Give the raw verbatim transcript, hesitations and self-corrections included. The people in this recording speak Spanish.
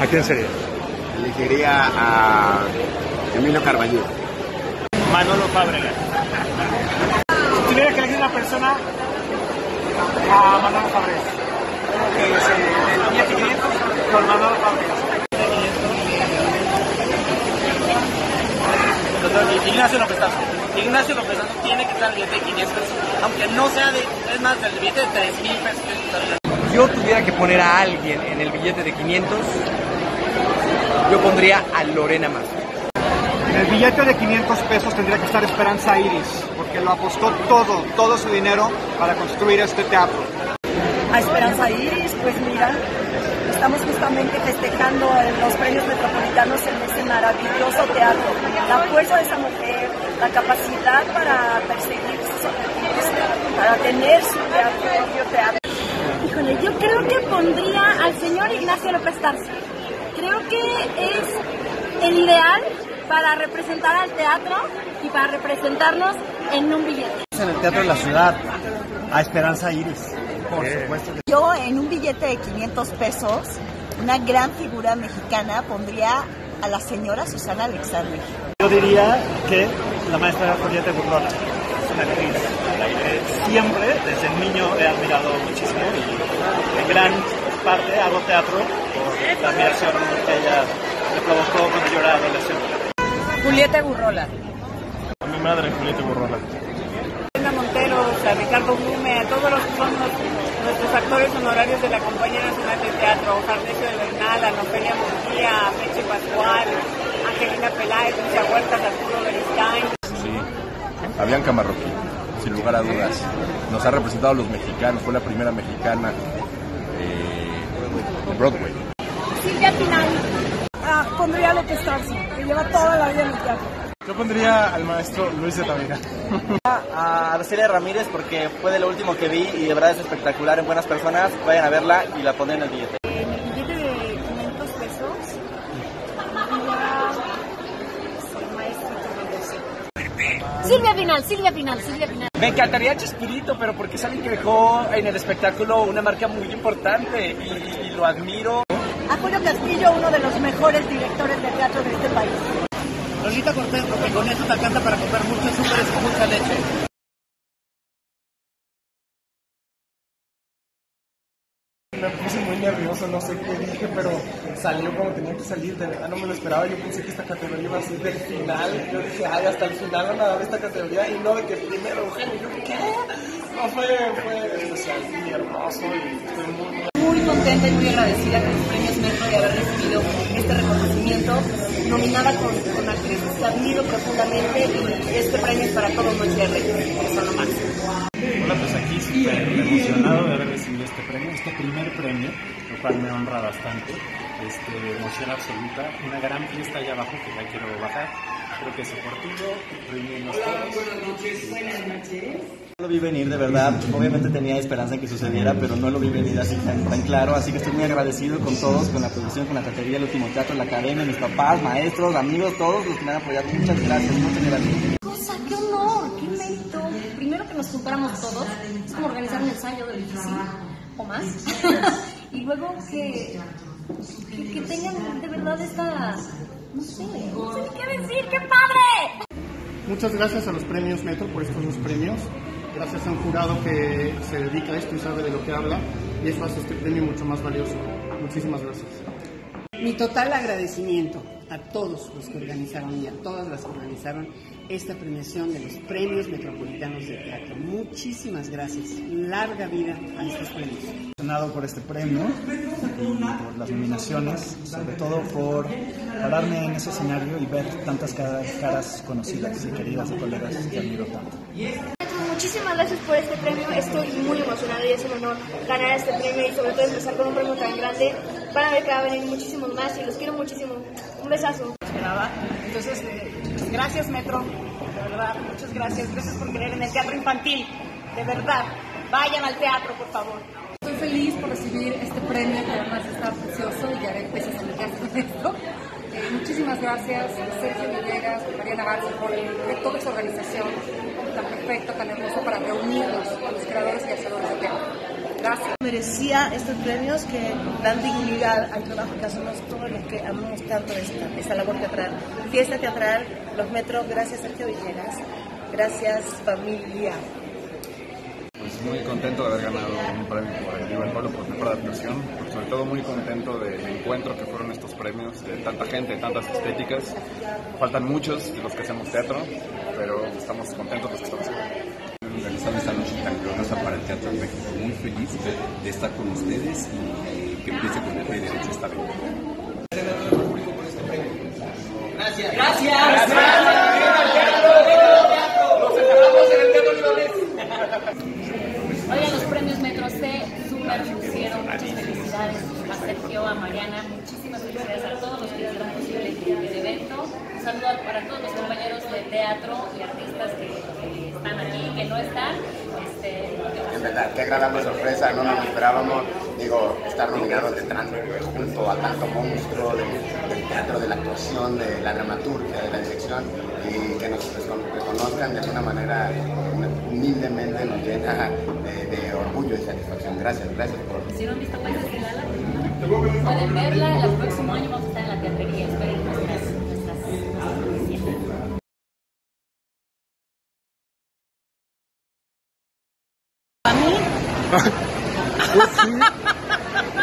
¿A quién sería? Elegiría a Emilio Carballido. Manolo Fábregas. Tuviera que elegir una persona, a Manolo Fábregas. Que es el día quinientos con Manolo Fábregas. Ignacio López Tarso. Ignacio López Tarso tiene que estar el billete de quinientos, aunque no sea de, es más, del billete de tres mil pesos. Yo tuviera que poner a alguien en el billete de quinientos, yo pondría a Lorena más. En el billete de quinientos pesos tendría que estar Esperanza Iris, porque lo apostó todo, todo su dinero para construir este teatro. A Esperanza Iris, pues mira, estamos justamente festejando en los Premios Metropolitanos en este maravilloso teatro. La fuerza de esa mujer, la capacidad para perseguir sus objetivos, para tener su propio teatro. Híjole, yo creo que pondría al señor Ignacio López Tarso. Creo que es el ideal para representar al teatro y para representarnos en un billete. En el Teatro de la Ciudad, a Esperanza Iris, por supuesto. Yo en un billete de quinientos pesos, una gran figura mexicana, pondría a la señora Susana Alexander. Yo diría que la maestra Julieta Egurrola es una actriz. Siempre, desde niño, he admirado muchísimo y en gran parte hago teatro por la admiración que ella me provocó cuando yo era adolescente. Julieta Egurrola. A mi madre, Julieta Egurrola. Linda Monteros, a Ricardo Mume, a todos los que son los, nuestros actores honorarios de la Compañía Nacional de Teatro, Jardesio de Bernal, a Lopelia Montía, a Peche Guatual, a Angelina Peláez, Lucia Huerta, a Arturo Beristain. Sí, a Bianca Marroquín, sin lugar a dudas. Nos ha representado a los mexicanos, fue la primera mexicana eh, en Broadway. Silvia Pinal. Ah, pondría a López Tarso, que lleva toda la vida en el teatro. Yo pondría al maestro Luis de Tablera. A Cecilia Ramírez, porque fue de lo último que vi y de verdad es espectacular, en buenas personas. Vayan a verla y la pondré en el billete. En el billete de quinientos pesos, soy maestro. Silvia Pinal, Silvia Pinal, Silvia Pinal. Me encantaría Chespirito, pero porque es alguien que dejó en el espectáculo una marca muy importante y, y lo admiro. A Julio Castillo, uno de los mejores directores de teatro de este país. Lolita Cortés, porque con eso te alcanza para comprar muchos súperes con mucha leche. Me puse muy nervioso, no sé qué dije, pero salió como tenía que salir. De verdad no me lo esperaba, yo pensé que esta categoría iba a ser del final. Yo dije, ay, hasta el final van a dar esta categoría y no de que primero, Eugenio. Yo, ¿qué? No, fue, fue, o sea, sí, hermoso y estoy muy, muy... muy contenta y muy agradecida con los Premios Metro de haber recibido este reconocimiento, nominada con, con actriz. Te admiro profundamente y este premio es para todos los R. Son lo máximo. Hola, pues aquí súper emocionado de haber recibido este premio, este primer premio, lo cual me honra bastante. Este, emoción absoluta, una gran fiesta allá abajo que ya quiero bajar. Creo que es oportuno, reunirnos todos. Buenas noches, buenas noches. No lo vi venir, de verdad. Obviamente tenía esperanza en que sucediera, pero no lo vi venir así tan, tan claro. Así que estoy muy agradecido con todos, con la producción, con la categoría, el último teatro, la academia, mis papás, maestros, amigos, todos los que me han apoyado. Muchas gracias, muchas gracias. ¡Qué cosa! ¡Qué honor! ¡Qué mérito! Primero que nos juntáramos todos, es como organizar un ensayo de difícil, o más. Y luego que, que, que tengan de verdad esta... no sé, no sé qué decir, ¡qué padre! Muchas gracias a los Premios Metro por estos dos premios. Gracias a un jurado que se dedica a esto y sabe de lo que habla, y eso hace este premio mucho más valioso. Muchísimas gracias. Mi total agradecimiento a todos los que organizaron y a todas las que organizaron esta premiación de los Premios Metropolitanos de Teatro. Muchísimas gracias. Larga vida a estos premios. Emocionado por este premio y por las nominaciones, sobre todo por pararme en ese escenario y ver tantas caras conocidas y queridas y colegas que admiro tanto. Muchísimas gracias por este premio, estoy muy emocionada y es un honor ganar este premio y sobre todo empezar con un premio tan grande. Van a ver que va a venir muchísimos más y los quiero muchísimo. Un besazo. Entonces, eh, gracias Metro, de verdad, muchas gracias. Gracias por creer en el teatro infantil, de verdad. Vayan al teatro, por favor. Estoy feliz por recibir este premio que además está precioso y ya haré peces en mi casa con esto. Eh, muchísimas gracias a Sergio Villegas, a María Navarro, por toda su organización tan perfecta, tan hermosa para reunirnos a los creadores y hacedores de teatro. Gracias. Merecía estos premios que dan dignidad al trabajo que hacemos todos los que amamos tanto esta, esta labor teatral. Fiesta teatral, los metros, gracias Sergio Villegas, gracias familia. Pues muy contento de haber ganado un premio por el Viva el Pueblo por temporada de actuación, sobre todo muy contento del encuentro que fueron estos premios, de tanta gente, de tantas estéticas. Faltan muchos de los que hacemos teatro, pero estamos contentos de los que estamos aquí. Realizando esta noche tan gloriosa para el Teatro en México. Muy feliz de estar con ustedes y que empiece con el pie derecho esta vez. Gracias. Gracias. Gracias. Oigan, los premios Metro se super lucieron. Muchas felicidades a Sergio, a Mariana. Muchísimas felicidades a todos los que hicieron posible el evento. Un saludo para todos los compañeros de teatro y artistas que están aquí, que no están. Este, en verdad, qué agradable sorpresa, no nos esperábamos, digo, estar nominados de tanto, junto a tanto monstruo de, del teatro, de la actuación, de la dramaturgia, de la dirección, y que nos reconozcan de alguna manera humildemente nos llena de, de orgullo y satisfacción. Gracias, gracias por... Si no han visto Países de Lala, ¿no? Pueden verla, el próximo año vamos a estar en la teatrería, esperen nuestras... Pues sí.